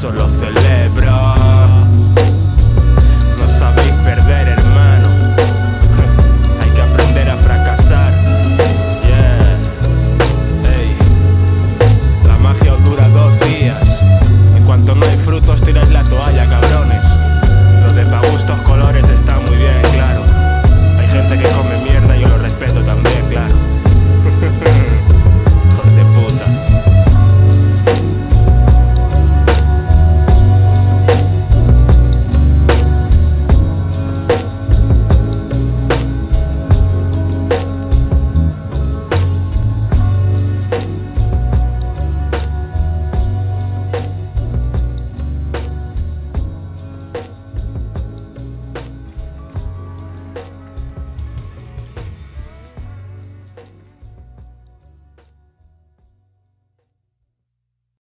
Solo celebro.